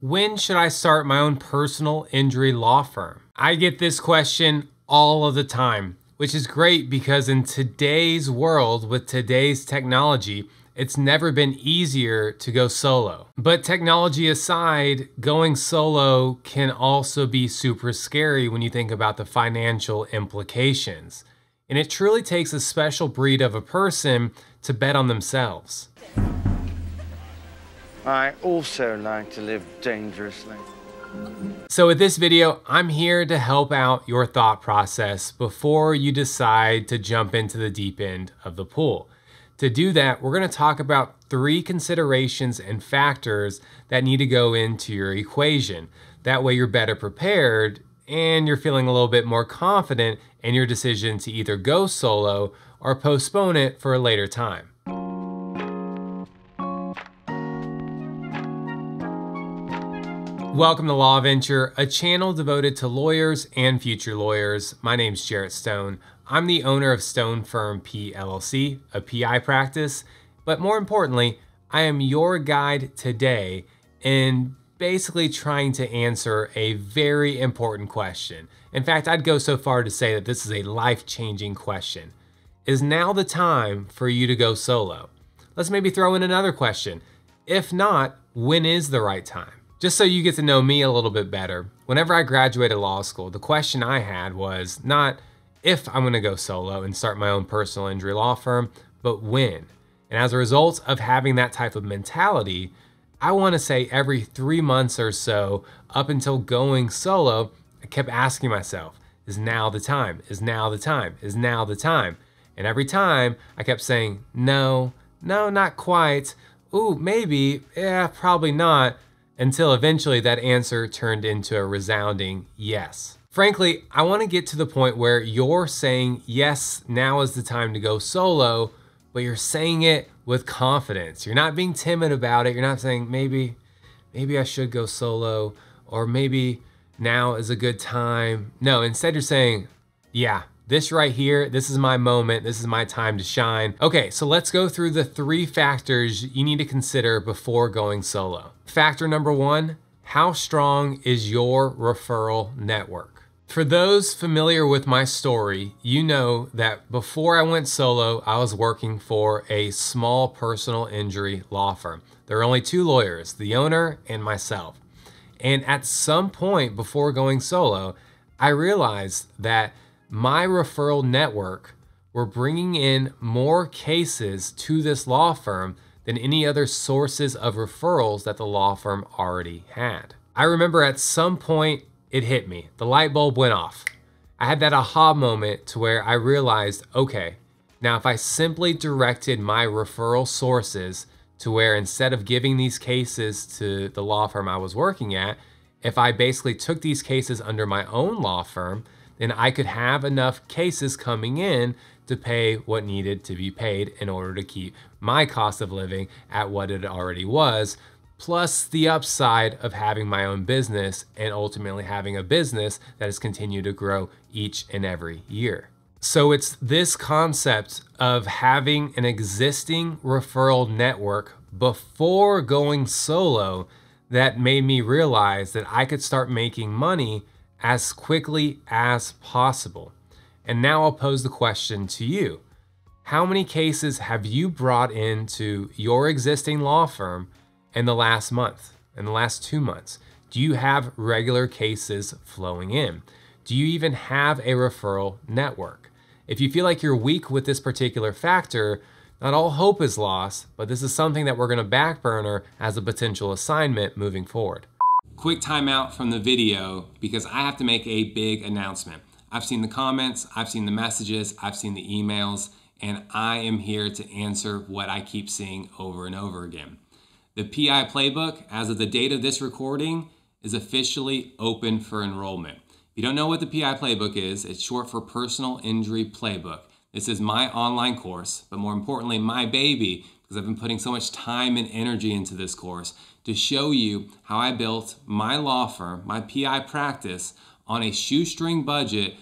When should I start my own personal injury law firm? I get this question all of the time, which is great because in today's world with today's technology, it's never been easier to go solo. But technology aside, going solo can also be super scary when you think about the financial implications. And it truly takes a special breed of a person to bet on themselves. I also like to live dangerously. So with this video, I'm here to help out your thought process before you decide to jump into the deep end of the pool. To do that, we're going to talk about 3 considerations and factors that need to go into your equation. That way you're better prepared and you're feeling a little bit more confident in your decision to either go solo or postpone it for a later time. Welcome to Law Venture, a channel devoted to lawyers and future lawyers. My name's Jarrett Stone. I'm the owner of Stone Firm PLLC, a PI practice, but more importantly, I am your guide today in basically trying to answer a very important question. In fact, I'd go so far to say that this is a life-changing question. Is now the time for you to go solo? Let's maybe throw in another question. If not, when is the right time? Just so you get to know me a little bit better, whenever I graduated law school, the question I had was not if I'm gonna go solo and start my own personal injury law firm, but when. And as a result of having that type of mentality, I wanna say every 3 months or so up until going solo, I kept asking myself, is now the time? Is now the time? Is now the time? And every time I kept saying, no, no, not quite. Ooh, maybe, yeah, probably not. Until eventually that answer turned into a resounding yes. Frankly, I want to get to the point where you're saying, yes, now is the time to go solo, but you're saying it with confidence. You're not being timid about it. You're not saying, maybe I should go solo, or maybe now is a good time. No, instead you're saying, yeah, this right here, this is my moment, this is my time to shine. Okay, so let's go through the 3 factors you need to consider before going solo. Factor number 1, how strong is your referral network? For those familiar with my story, you know that before I went solo, I was working for a small personal injury law firm. There were only 2 lawyers, the owner and myself. And at some point before going solo, I realized that my referral network were bringing in more cases to this law firm than any other sources of referrals that the law firm already had. I remember at some point it hit me, the light bulb went off. I had that aha moment to where I realized, okay, now if I simply directed my referral sources to where instead of giving these cases to the law firm I was working at, if I basically took these cases under my own law firm, then I could have enough cases coming in to pay what needed to be paid in order to keep my cost of living at what it already was, plus the upside of having my own business and ultimately having a business that has continued to grow each and every year. So it's this concept of having an existing referral network before going solo that made me realize that I could start making money as quickly as possible. And now I'll pose the question to you. How many cases have you brought into your existing law firm in the last month, in the last 2 months? Do you have regular cases flowing in? Do you even have a referral network? If you feel like you're weak with this particular factor, not all hope is lost, but this is something that we're gonna backburner as a potential assignment moving forward. Quick timeout from the video because I have to make a big announcement. I've seen the comments, I've seen the messages, I've seen the emails, and I am here to answer what I keep seeing over and over again. The PI Playbook, as of the date of this recording, is officially open for enrollment. If you don't know what the PI Playbook is, it's short for Personal Injury Playbook. This is my online course, but more importantly, my baby, because I've been putting so much time and energy into this course to show you how I built my law firm, my PI practice, on a shoestring budget,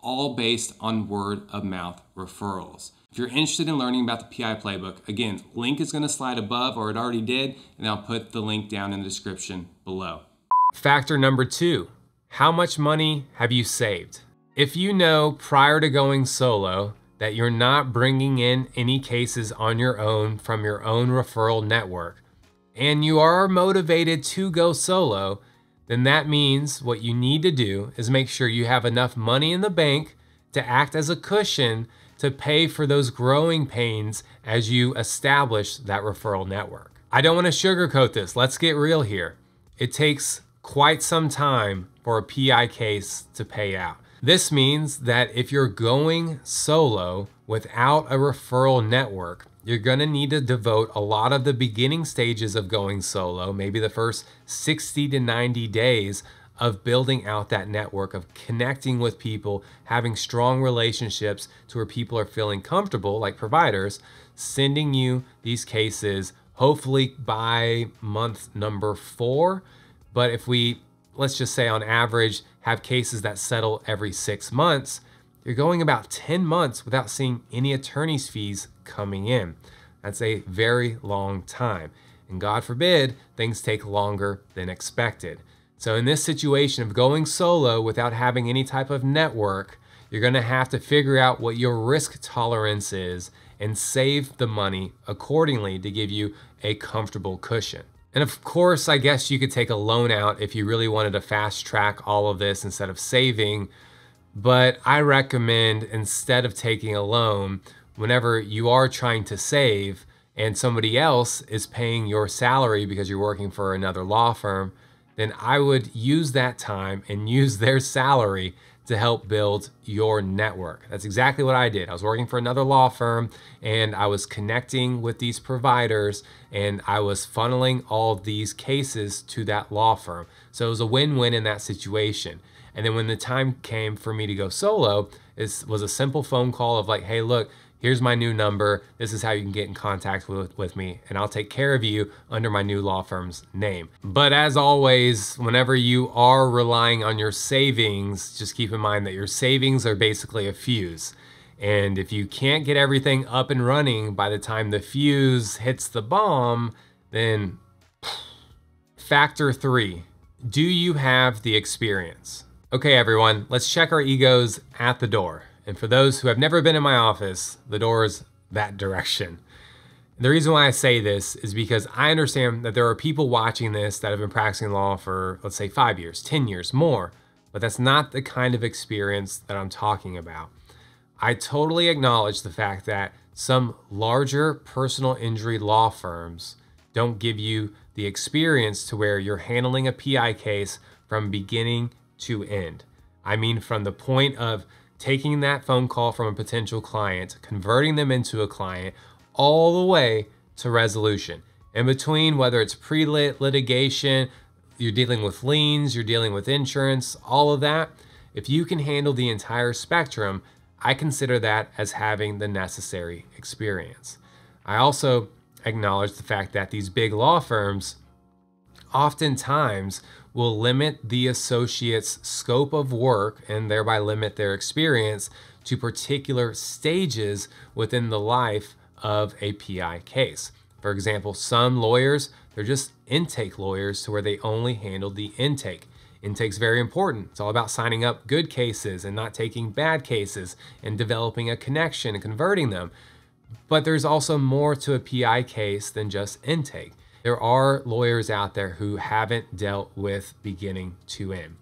all based on word of mouth referrals. If you're interested in learning about the PI Playbook, again, link is going to slide above, or it already did, and I'll put the link down in the description below. Factor number 2, how much money have you saved? If you know prior to going solo that you're not bringing in any cases on your own from your own referral network, and you are motivated to go solo, then that means what you need to do is make sure you have enough money in the bank to act as a cushion to pay for those growing pains as you establish that referral network. I don't want to sugarcoat this. Let's get real here. It takes quite some time for a PI case to pay out. This means that if you're going solo without a referral network, you're going to need to devote a lot of the beginning stages of going solo, maybe the first 60 to 90 days of building out that network, of connecting with people, having strong relationships to where people are feeling comfortable, like providers, sending you these cases, hopefully by month number 4. But if we, let's just say on average, have cases that settle every 6 months, you're going about 10 months without seeing any attorney's fees coming in. That's a very long time. And God forbid, things take longer than expected. So in this situation of going solo without having any type of network, you're going to have to figure out what your risk tolerance is and save the money accordingly to give you a comfortable cushion. And of course, I guess you could take a loan out if you really wanted to fast track all of this instead of saving. But I recommend, instead of taking a loan, whenever you are trying to save and somebody else is paying your salary because you're working for another law firm, then I would use that time and use their salary to help build your network. That's exactly what I did. I was working for another law firm and I was connecting with these providers and I was funneling all these cases to that law firm. So it was a win-win in that situation. And then when the time came for me to go solo, it was a simple phone call of like, hey, look, here's my new number. This is how you can get in contact with me, and I'll take care of you under my new law firm's name. But as always, whenever you are relying on your savings, just keep in mind that your savings are basically a fuse. And if you can't get everything up and running by the time the fuse hits the bomb, then factor 3, do you have the experience? Okay, everyone, let's check our egos at the door. And for those who have never been in my office, the door is that direction. The reason why I say this is because I understand that there are people watching this that have been practicing law for, let's say, 5 years, 10 years, more, but that's not the kind of experience that I'm talking about. I totally acknowledge the fact that some larger personal injury law firms don't give you the experience to where you're handling a PI case from beginning to end. I mean, from the point of taking that phone call from a potential client, converting them into a client, all the way to resolution. In between, whether it's pre-lit, litigation, you're dealing with liens, you're dealing with insurance, all of that, if you can handle the entire spectrum, I consider that as having the necessary experience. I also acknowledge the fact that these big law firms oftentimes will limit the associate's scope of work and thereby limit their experience to particular stages within the life of a PI case. For example, some lawyers, they're just intake lawyers to where they only handle the intake. Intake's very important. It's all about signing up good cases and not taking bad cases and developing a connection and converting them. But there's also more to a PI case than just intake. There are lawyers out there who haven't dealt with beginning to end.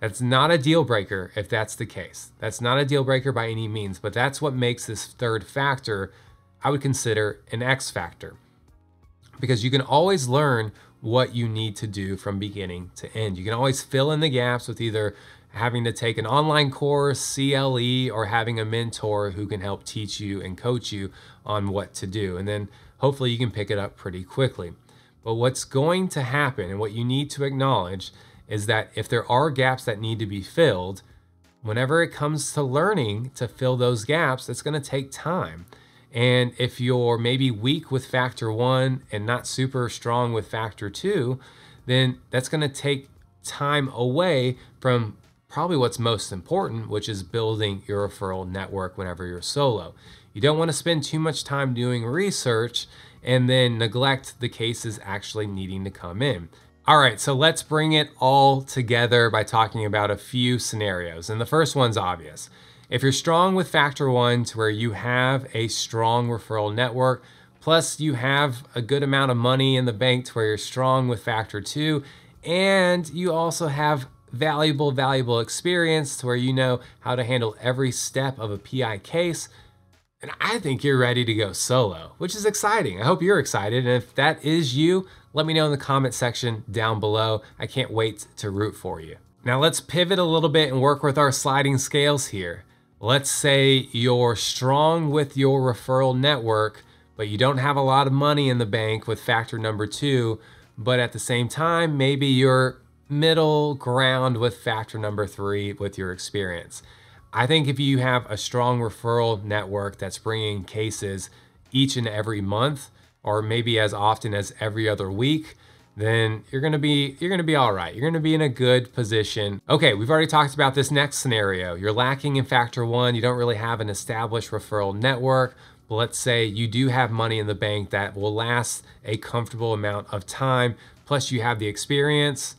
That's not a deal breaker if that's the case. That's not a deal breaker by any means, but that's what makes this third factor, I would consider an X factor, because you can always learn what you need to do from beginning to end. You can always fill in the gaps with either having to take an online course, CLE, or having a mentor who can help teach you and coach you on what to do. And then hopefully you can pick it up pretty quickly. But what's going to happen and what you need to acknowledge is that if there are gaps that need to be filled, whenever it comes to learning to fill those gaps, it's going to take time. And if you're maybe weak with factor 1 and not super strong with factor 2, then that's going to take time away from probably what's most important, which is building your referral network whenever you're solo. You don't want to spend too much time doing research and then neglect the cases actually needing to come in. All right, so let's bring it all together by talking about a few scenarios. And the first one's obvious. If you're strong with factor one to where you have a strong referral network, plus you have a good amount of money in the bank to where you're strong with factor two, and you also have valuable experience to where you know how to handle every step of a PI case, and I think you're ready to go solo, which is exciting. I hope you're excited. And if that is you, let me know in the comment section down below. I can't wait to root for you. Now let's pivot a little bit and work with our sliding scales here. Let's say you're strong with your referral network, but you don't have a lot of money in the bank with factor number two, but at the same time, maybe you're middle ground with factor number three with your experience. I think if you have a strong referral network that's bringing cases each and every month, or maybe as often as every other week, then you're gonna be all right. You're gonna be in a good position. Okay, we've already talked about this next scenario. You're lacking in factor one. You don't really have an established referral network. But let's say you do have money in the bank that will last a comfortable amount of time, plus you have the experience.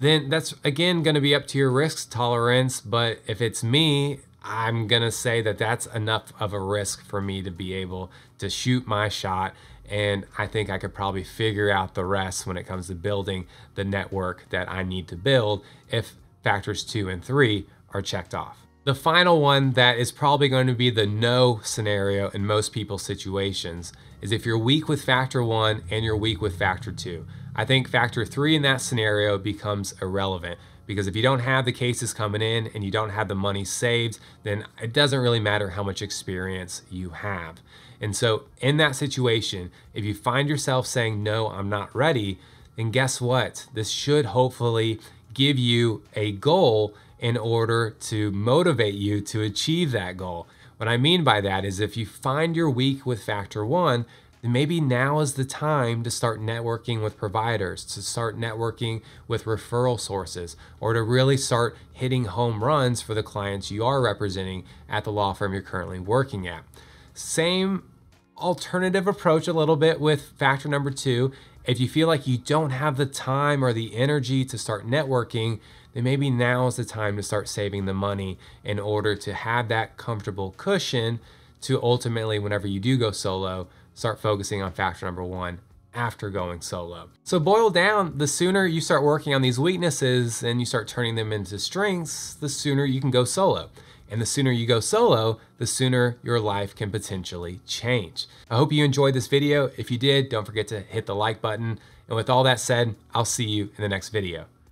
Then that's again going to be up to your risk tolerance. But if it's me, I'm going to say that that's enough of a risk for me to be able to shoot my shot. And I think I could probably figure out the rest when it comes to building the network that I need to build if factors two and three are checked off. The final one that is probably going to be the no scenario in most people's situations is if you're weak with factor one and you're weak with factor two. I think factor three in that scenario becomes irrelevant, because if you don't have the cases coming in and you don't have the money saved, then it doesn't really matter how much experience you have. And so in that situation, if you find yourself saying, no, I'm not ready, then guess what? This should hopefully give you a goal in order to motivate you to achieve that goal. What I mean by that is if you find you're weak with factor one, then maybe now is the time to start networking with providers, to start networking with referral sources, or to really start hitting home runs for the clients you are representing at the law firm you're currently working at. Same alternative approach a little bit with factor number two. If you feel like you don't have the time or the energy to start networking, then maybe now is the time to start saving the money in order to have that comfortable cushion to ultimately, whenever you do go solo, start focusing on factor number one after going solo. So boil down, the sooner you start working on these weaknesses and you start turning them into strengths, the sooner you can go solo. And the sooner you go solo, the sooner your life can potentially change. I hope you enjoyed this video. If you did, don't forget to hit the like button. And with all that said, I'll see you in the next video.